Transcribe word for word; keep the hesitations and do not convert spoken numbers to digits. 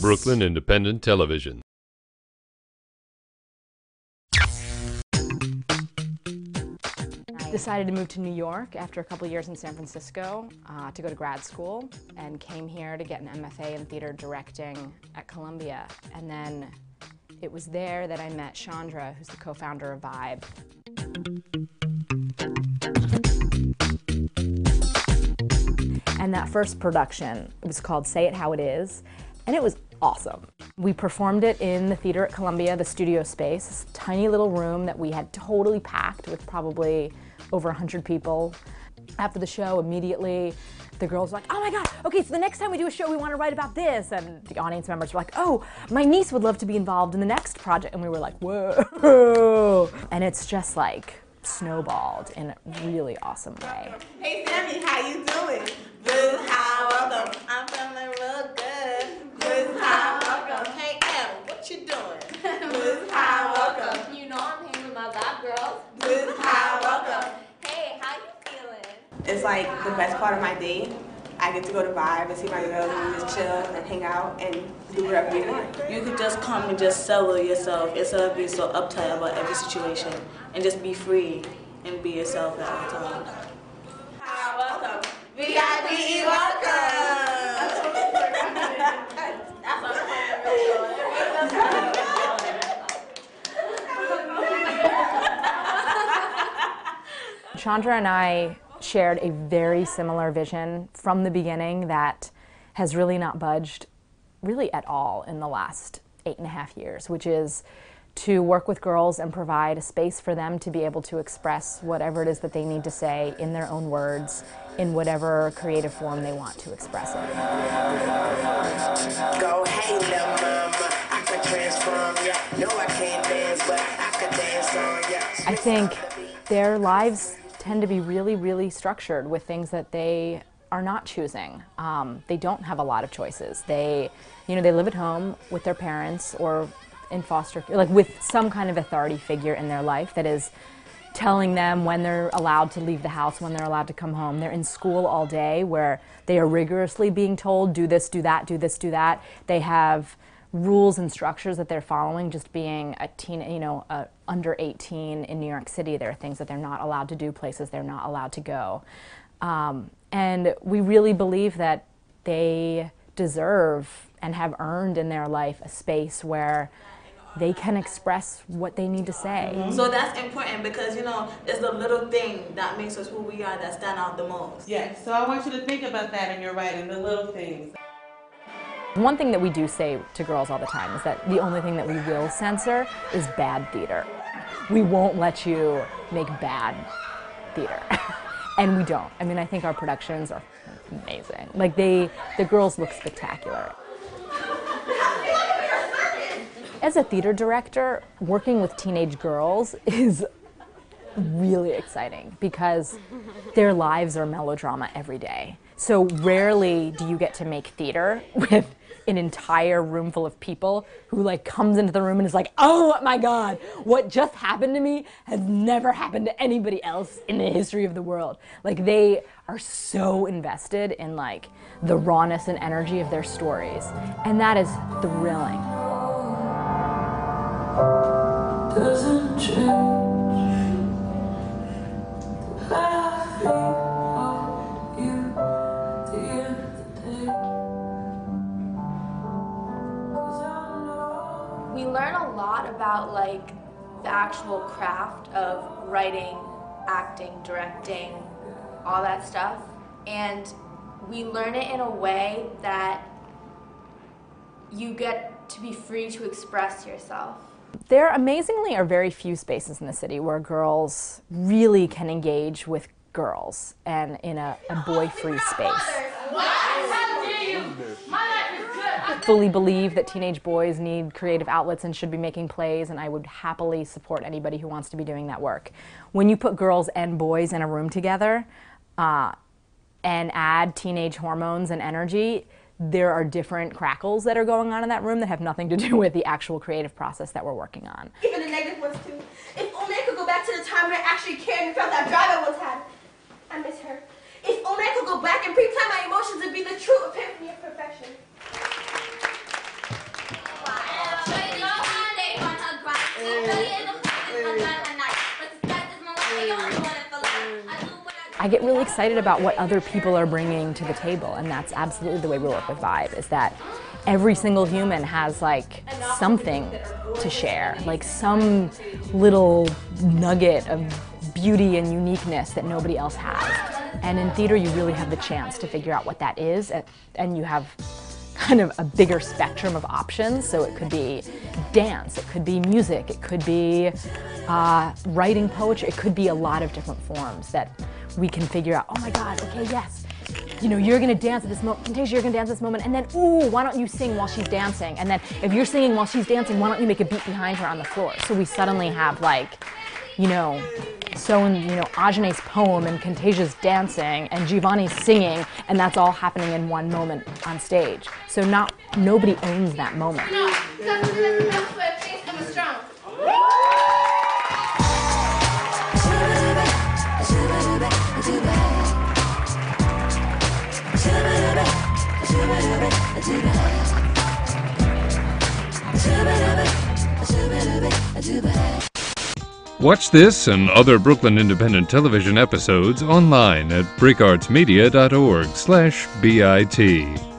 Brooklyn Independent Television. Decided to move to New York after a couple years in San Francisco uh, to go to grad school, and came here to get an M F A in theater directing at Columbia. And then it was there that I met Chandra, who's the co-founder of Vibe. And that first production, it was called Say It How It Is, and it was awesome. We performed it in the theater at Columbia, the studio space, this tiny little room that we had totally packed with probably over one hundred people. After the show, immediately, the girls were like, oh my God, okay, so the next time we do a show, we want to write about this. And the audience members were like, oh, my niece would love to be involved in the next project. And we were like, whoa. And it's just like snowballed in a really awesome way. Hey, Sammy, how you doing? Good, how are you? I'm feeling real good. Good, how welcome. Hey, Em, what you doing? Good, how welcome. You know I'm here with my vibe girls. Good, how welcome. Hey, how you feeling? It's like the best part of my day. I get to go to Vibe and see my girls and just chill and hang out and do whatever you want. You could just come and just settle yourself instead of being so uptight about every situation, and just be free and be yourself at all times. Hi, welcome. V I B welcome. That's awesome. Chandra and I shared a very similar vision from the beginning that has really not budged really at all in the last eight and a half years, which is to work with girls and provide a space for them to be able to express whatever it is that they need to say in their own words, in whatever creative form they want to express it. Go hang them, mama. I could transform ya. No, I can't dance, but I could dance on ya. I think their lives tend to be really, really structured with things that they are not choosing. Um, they don't have a lot of choices. They, you know, they live at home with their parents or in foster care, like with some kind of authority figure in their life that is telling them when they're allowed to leave the house, when they're allowed to come home. They're in school all day where they are rigorously being told, do this, do that, do this, do that. They have rules and structures that they're following. Just being a teen, you know, uh, under eighteen in New York City, there are things that they're not allowed to do, places they're not allowed to go. Um, and we really believe that they deserve and have earned in their life a space where they can express what they need to say. So that's important because, you know, it's the little thing that makes us who we are that stand out the most. Yes, so I want you to think about that in your writing, the little things. One thing that we do say to girls all the time is that the only thing that we will censor is bad theater. We won't let you make bad theater. And we don't. I mean, I think our productions are amazing. Like, they, the girls look spectacular. As a theater director, working with teenage girls is really exciting because their lives are melodrama every day. So rarely do you get to make theater with an entire room full of people who like comes into the room and is like, oh my God, what just happened to me has never happened to anybody else in the history of the world. Like, they are so invested in like the rawness and energy of their stories. And that is thrilling. Doesn't change. I We learn a lot about like the actual craft of writing, acting, directing, all that stuff, and we learn it in a way that you get to be free to express yourself. There amazingly are very few spaces in the city where girls really can engage with girls and in a, a boy-free space. Fully believe that teenage boys need creative outlets and should be making plays, and I would happily support anybody who wants to be doing that work. When you put girls and boys in a room together uh, and add teenage hormones and energy, there are different crackles that are going on in that room that have nothing to do with the actual creative process that we're working on. Even the negative ones too. If only I could go back to the time when I actually cared and felt that drive I once had. I miss her. If only I could go back and pre-plan my emotions and be the true epitome of perfection. I get really excited about what other people are bringing to the table, and that's absolutely the way we work with Vibe, is that every single human has like something to share, like some little nugget of beauty and uniqueness that nobody else has. And in theater, you really have the chance to figure out what that is, and you have kind of a bigger spectrum of options. So it could be dance, it could be music, it could be uh, writing poetry, it could be a lot of different forms that we can figure out, oh my God, okay, yes, you know, you're gonna dance at this moment, Contasia, you're gonna dance at this moment, and then, ooh, why don't you sing while she's dancing? And then if you're singing while she's dancing, why don't you make a beat behind her on the floor? So we suddenly have like, you know, so in, you know, Ajane's poem and Contasia's dancing and Giovanni's singing, and that's all happening in one moment on stage. So not, nobody owns that moment. No, seven, seven, seven, please come strong. Watch this and other Brooklyn Independent Television episodes online at brick arts media dot org slash B I T.